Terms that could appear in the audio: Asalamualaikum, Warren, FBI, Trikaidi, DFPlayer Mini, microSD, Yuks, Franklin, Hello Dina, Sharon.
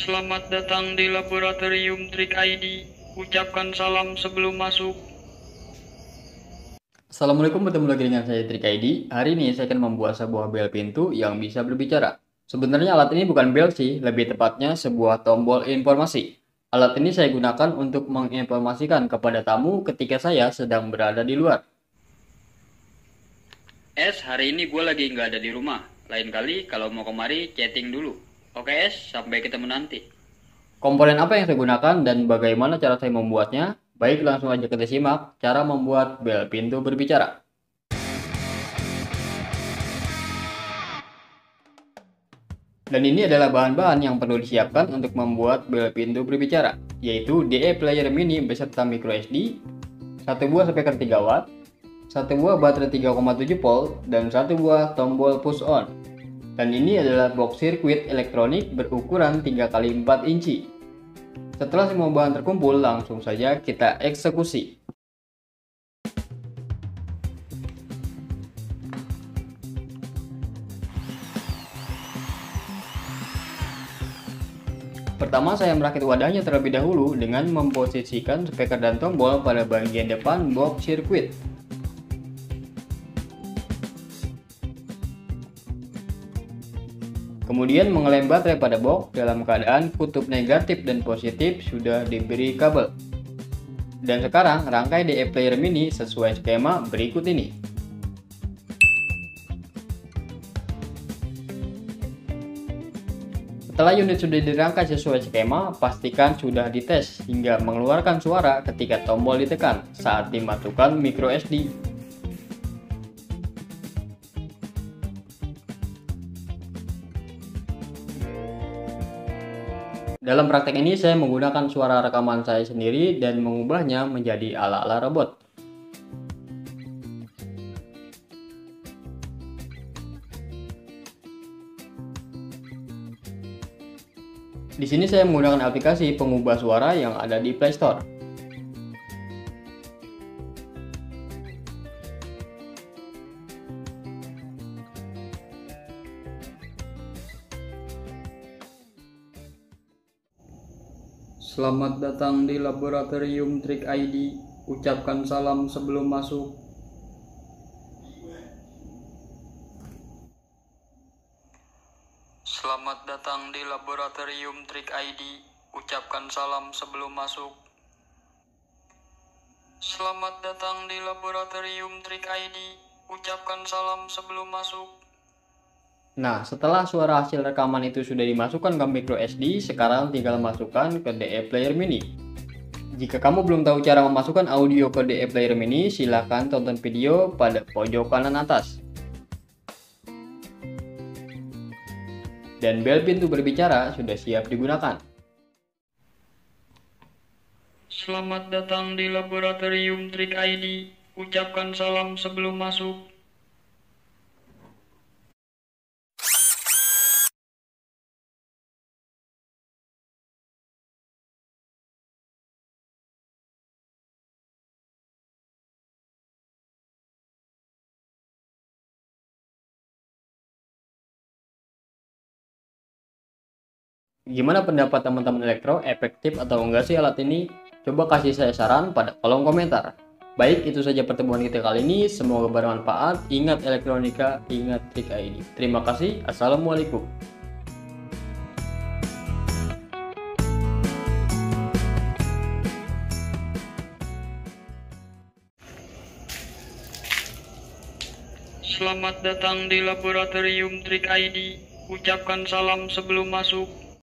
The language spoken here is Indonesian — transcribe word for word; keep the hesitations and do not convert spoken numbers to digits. Selamat datang di laboratorium Trikaidi. Ucapkan salam sebelum masuk. Assalamualaikum, bertemu lagi dengan saya Trikaidi. Hari ini saya akan membuat sebuah bel pintu yang bisa berbicara. Sebenarnya alat ini bukan bel sih, lebih tepatnya sebuah tombol informasi. Alat ini saya gunakan untuk menginformasikan kepada tamu ketika saya sedang berada di luar. Es, hari ini gue lagi nggak ada di rumah. Lain kali kalau mau kemari chatting dulu. Oke Es, sampai ketemu nanti. Komponen apa yang saya gunakan dan bagaimana cara saya membuatnya? Baik, langsung aja kita simak cara membuat bel pintu berbicara. Dan ini adalah bahan-bahan yang perlu disiapkan untuk membuat bel pintu berbicara, yaitu DFPlayer Mini beserta microSD, satu buah speaker tiga watt, satu buah baterai tiga koma tujuh volt, dan satu buah tombol push on. Dan ini adalah box sirkuit elektronik berukuran tiga kali empat inci. Setelah semua bahan terkumpul, langsung saja kita eksekusi. Pertama, saya merakit wadahnya terlebih dahulu dengan memposisikan speaker dan tombol pada bagian depan box sirkuit. Kemudian mengelem baterai pada box dalam keadaan kutub negatif dan positif sudah diberi kabel. Dan sekarang rangkai DFPlayer Mini sesuai skema berikut ini. Setelah unit sudah dirangkai sesuai skema, pastikan sudah dites hingga mengeluarkan suara ketika tombol ditekan saat dimasukkan microSD. Dalam praktek ini saya menggunakan suara rekaman saya sendiri dan mengubahnya menjadi ala-ala robot. Di sini saya menggunakan aplikasi pengubah suara yang ada di Play Store. Selamat datang di laboratorium Trikaidi. Ucapkan salam sebelum masuk. Selamat datang di laboratorium Trikaidi. Ucapkan salam sebelum masuk. Selamat datang di laboratorium Trikaidi. Ucapkan salam sebelum masuk. Nah, setelah suara hasil rekaman itu sudah dimasukkan ke microSD, sekarang tinggal masukkan ke DFPlayer Mini. Jika kamu belum tahu cara memasukkan audio ke DFPlayer Mini, silahkan tonton video pada pojok kanan atas. Dan bel pintu berbicara sudah siap digunakan. Selamat datang di laboratorium Trikaidi. Ucapkan salam sebelum masuk. Gimana pendapat teman-teman elektro, efektif atau enggak sih alat ini? Coba kasih saya saran pada kolom komentar. Baik, itu saja pertemuan kita kali ini. Semoga bermanfaat. Ingat elektronika, ingat Trikaidi. Terima kasih. Assalamualaikum. Selamat datang di laboratorium Trikaidi. Ucapkan salam sebelum masuk.